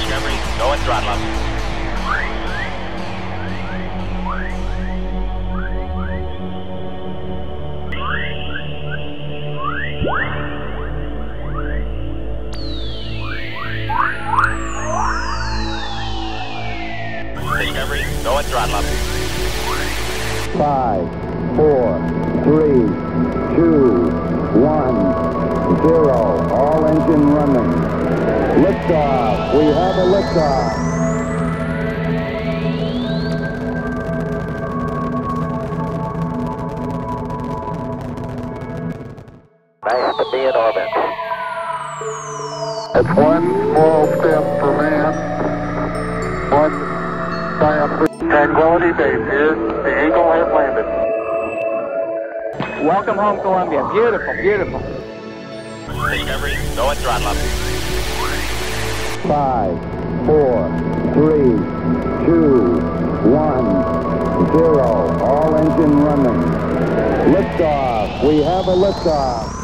Discovery, go and throttle up. Discovery, go and throttle up. 5, 4, 3, 2, 1, 0. All engine running. Liftoff. We have a liftoff. Nice to be in orbit. It's one small step for man, one. Tranquility Base here. The Eagle has landed. Welcome home, Columbia. Beautiful, beautiful. Discovery, go and throttle up. 5, 4, 3, 2, 1, 0. All engine running. Liftoff. We have a liftoff.